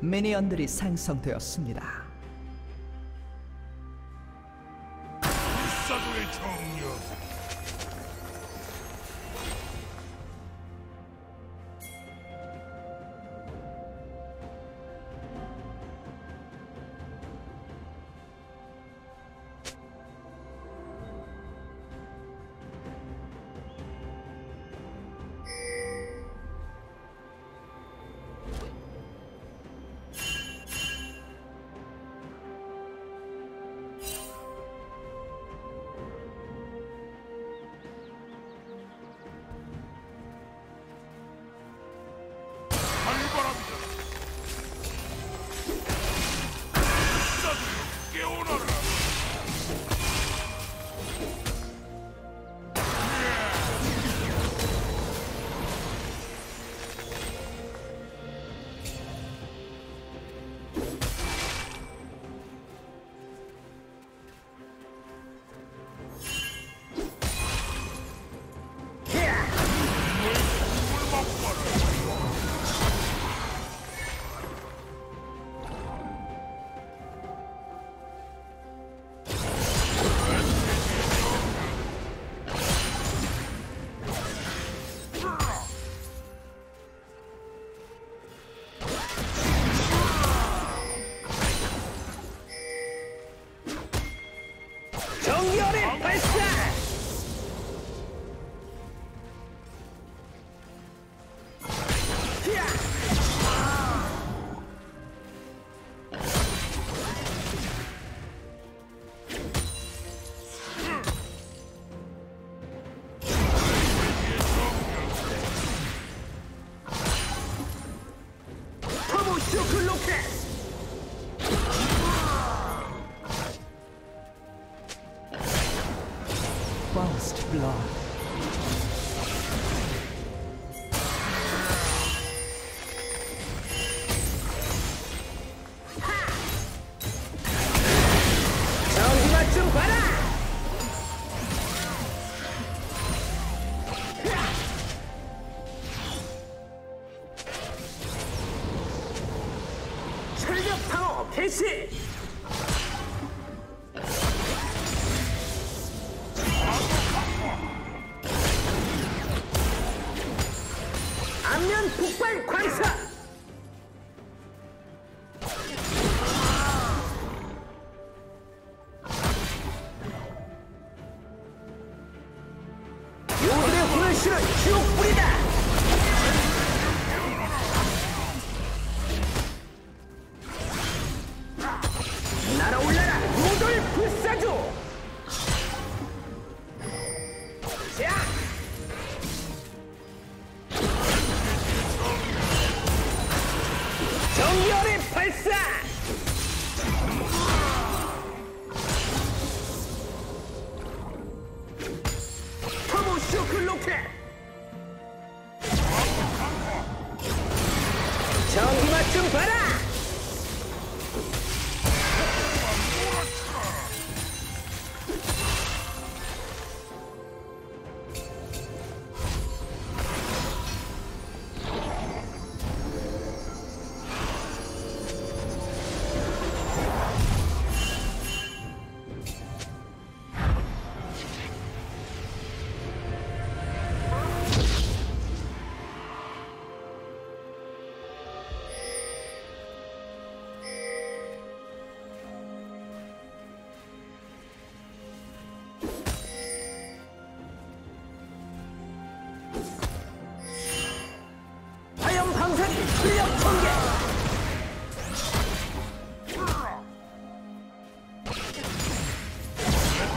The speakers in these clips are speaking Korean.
미니언들이 생성되었습니다. 불사조의 정령.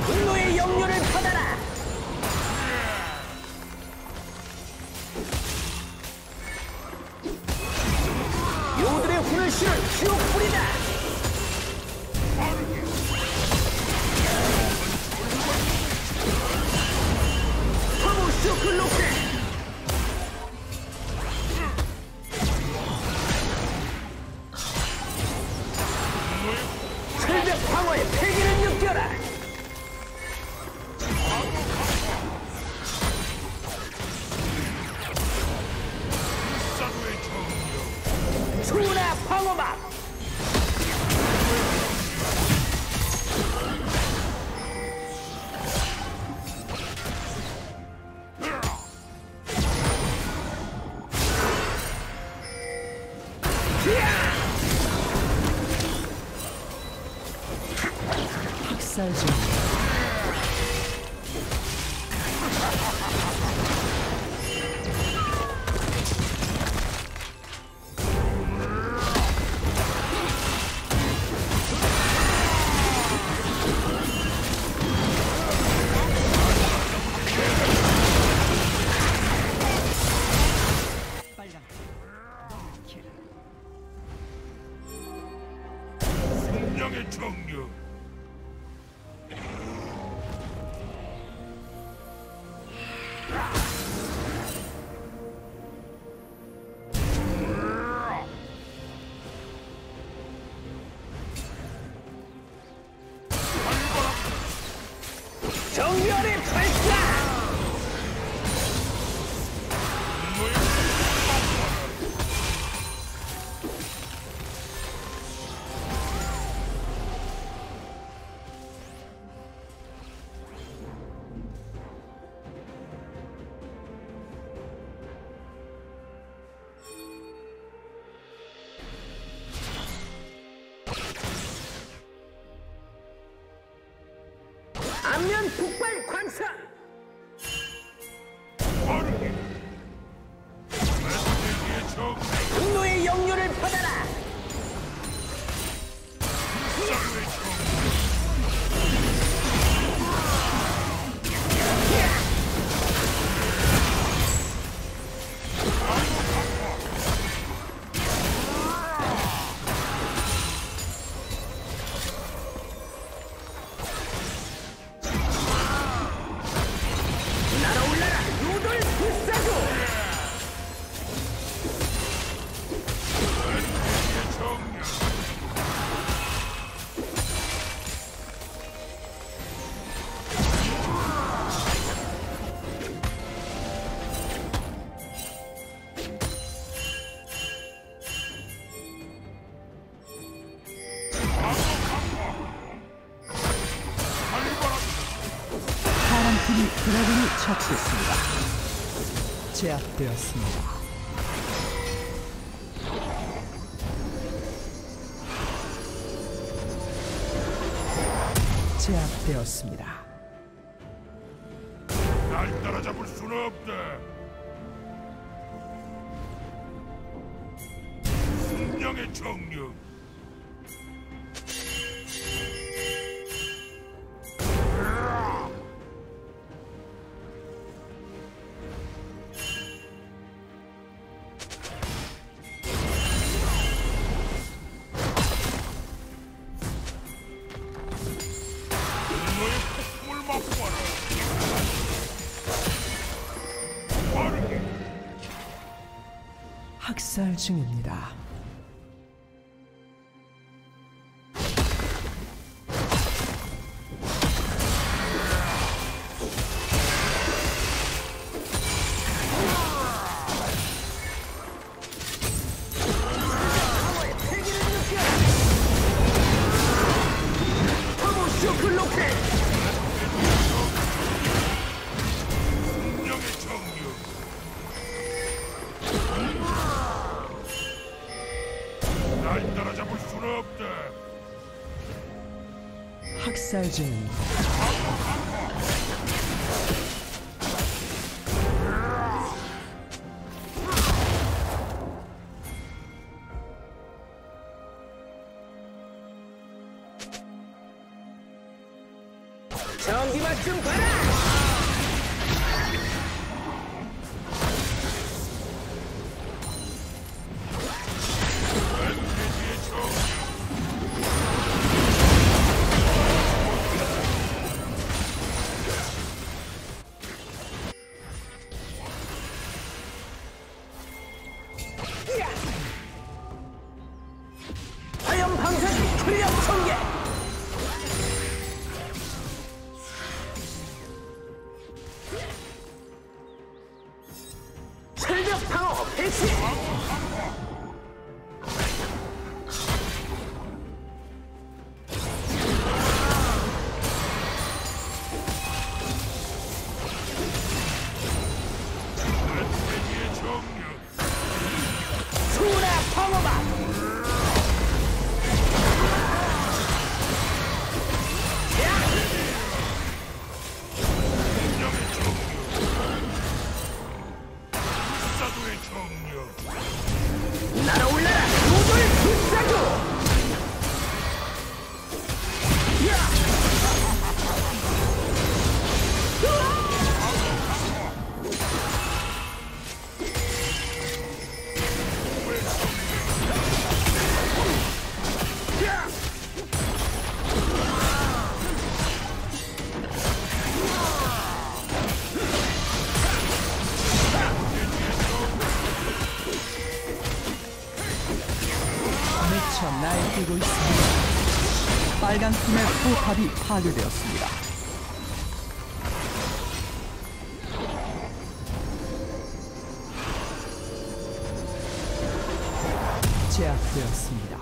분노의 영역을 불씨를 피워 뿌리다. 터보 쇼크 로켓. 안면 폭발 광산! 빠르게! 분노의 영유를 받아라! 제압되었습니다. 제압되었습니다. 날 따라잡을 수는 없다. 운명의 정령. 학살 중입니다. 학살 중입니다. 전기 맛 좀 봐라. 날뛰고 있습니다. 빨간 팀의 포탑이 파괴되었습니다. 제압되었습니다.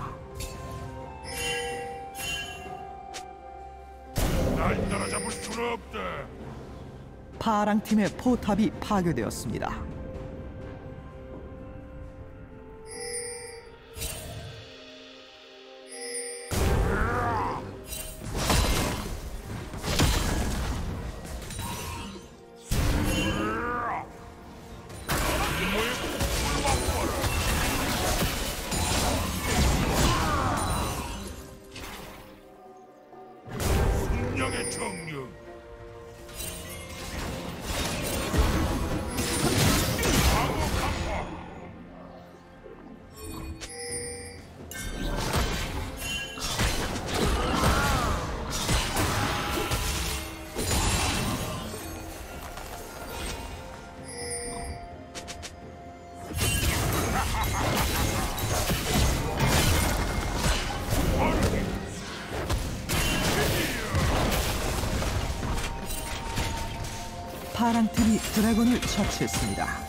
날 따라잡을 수는 없다. 파랑 팀의 포탑이 파괴되었습니다. 파랑 팀이 드래곤을 처치했습니다.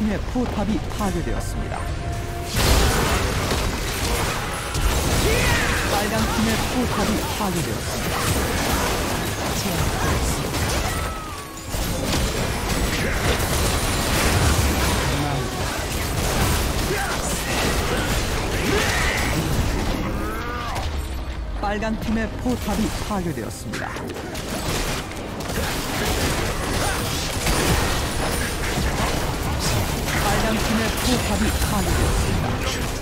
파랑팀의 포탑이 파괴되었습니다. 빨간팀의 포탑이 파괴되었습니다. 제압되었습니다. 빨간 팀의 포탑이 파괴되었습니다. 빨간 팀의 포탑이 파괴되었습니다.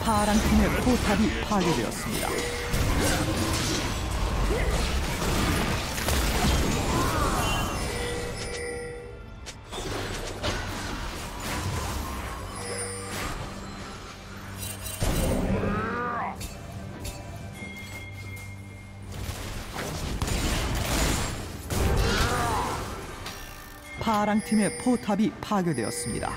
파란 팀의 포탑이 파괴되었습니다. 파란 팀의 포탑이 파괴되었습니다.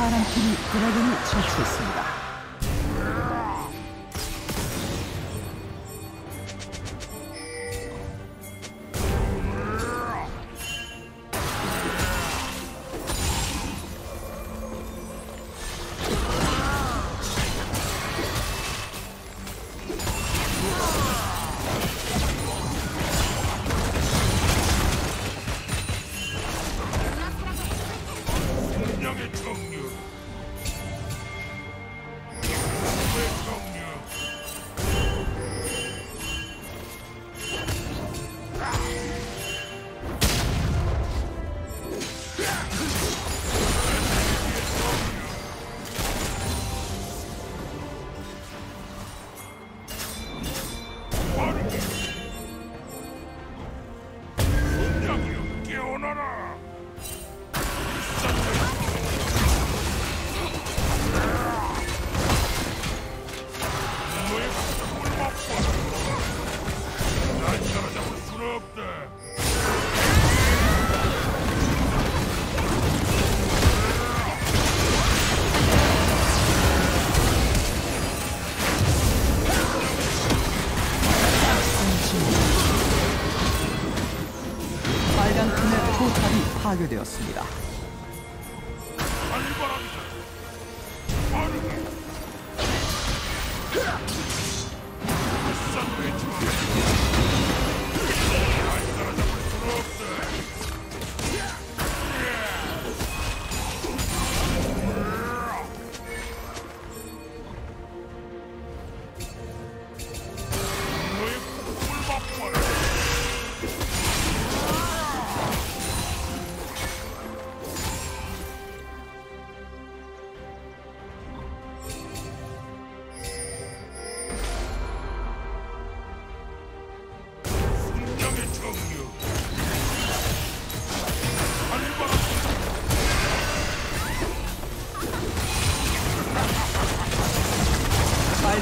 파란팀이 드래곤을 처치했습니다. 되었습니다.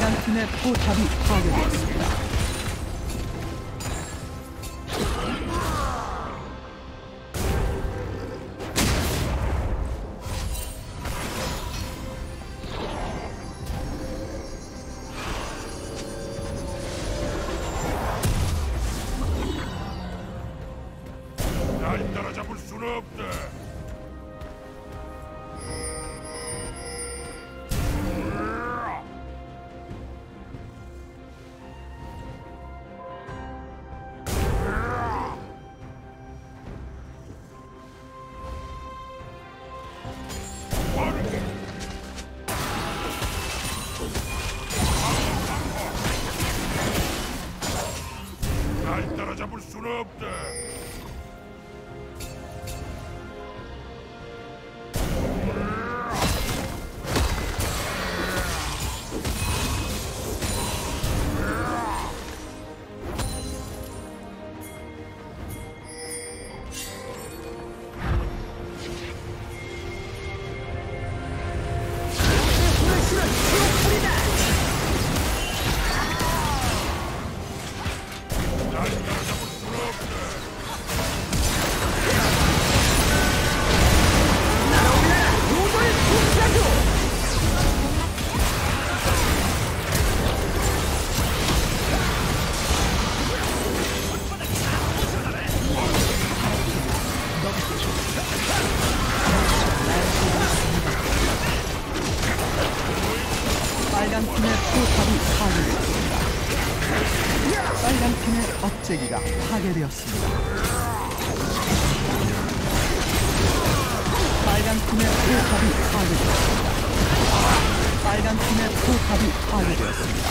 빨간팀의 포탑이 파괴되었습니다. 빨간 팀의 업체기가 파괴되었습니다. 빨간 팀의 포탑이 파괴되었습니다. 빨간 팀의 포탑이 파괴되었습니다.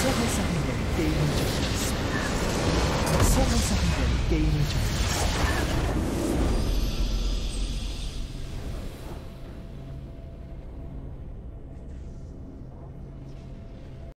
소환사분들은 게임을 중단했습니다. 소환사분들은 게임을 중단했습니다.